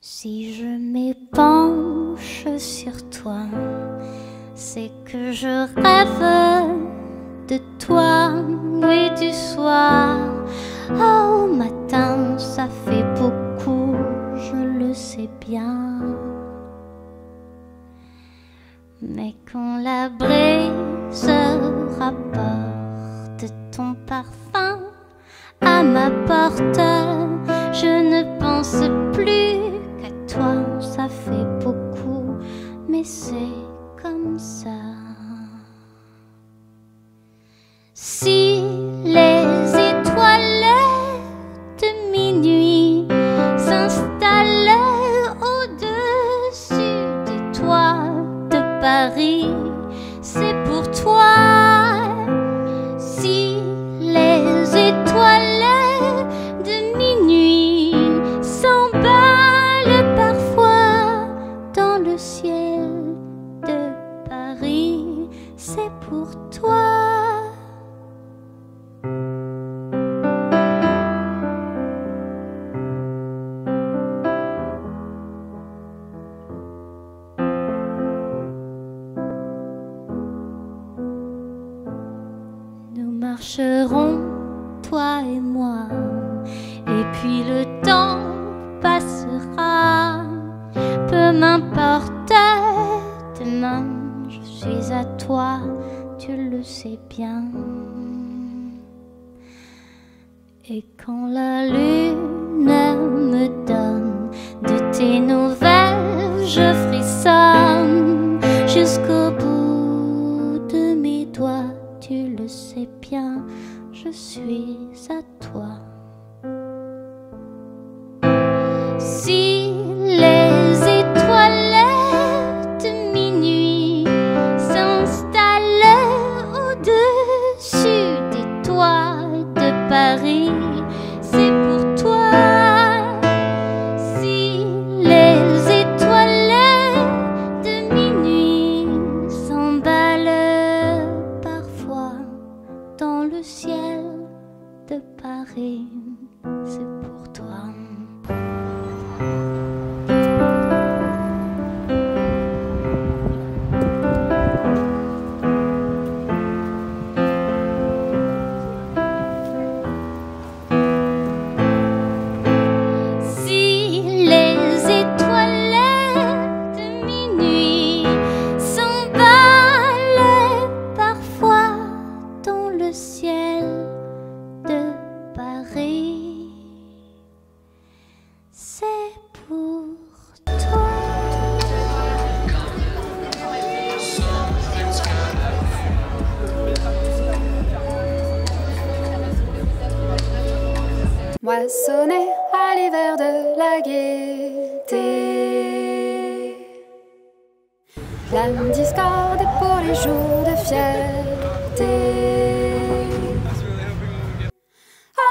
Si je m'épanche sur toi, c'est que je rêve de toi, nuit du soir au matin. Ça fait beaucoup, je le sais bien, mais quand la brise rapporte ton parfum à ma porte, je ne pense plus qu'à toi. Ça fait beaucoup, mais c'est comme ça. Si les étoiles de minuit s'installent au-dessus des toits de Paris, c'est pour toi. Si les étoiles de minuit s'emballent parfois dans le ciel de Paris, c'est pour toi. Nous marcherons, toi et moi, et puis le temps passera. Peu m'importe, demain je suis à toi, tu le sais bien. Et quand la lune me donne de tes nouvelles, je frissonne jusqu'au bout de mes doigts. Tu le sais bien, je suis à toi. Si les étoiles de minuit s'installent au-dessus des toits de Paris, c'est pour toi. Si les étoiles de minuit s'emballent parfois dans le ciel de Paris, c'est pour toi. Moissonner à l'hiver de la gaieté, l'âme discorde pour les jours de fierté.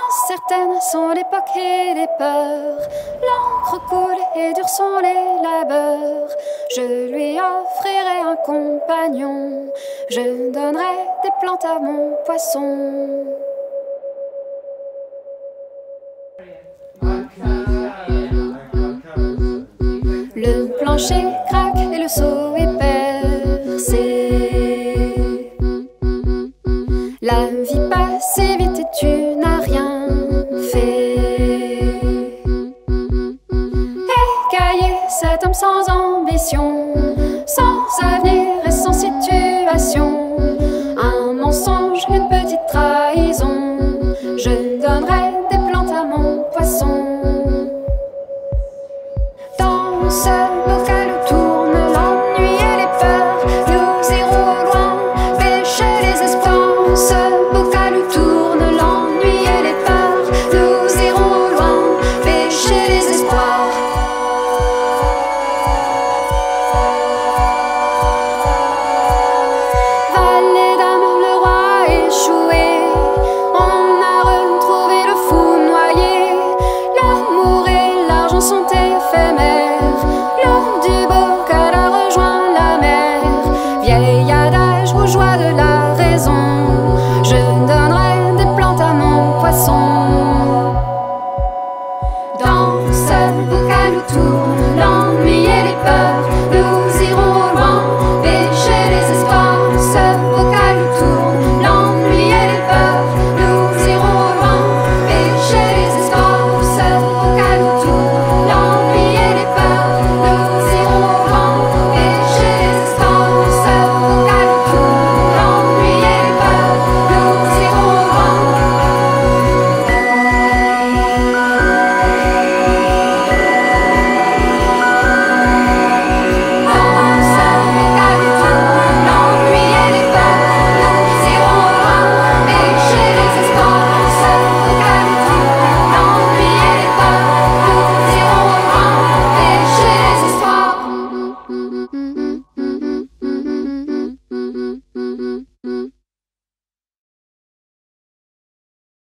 Incertaines sont l'époque et les peurs, l'encre coule et durs sont les labeurs. Je lui offrirai un compagnon, je donnerai des plantes à mon poisson. Le plancher craque et le seau est percé. La vie passe vite et tu n'as rien fait. Écailler cet homme sans ambition, sans avenir et sans situation. Un mensonge, une petite trahison, je donnerai des plantes à mon poisson. Sont éphémères.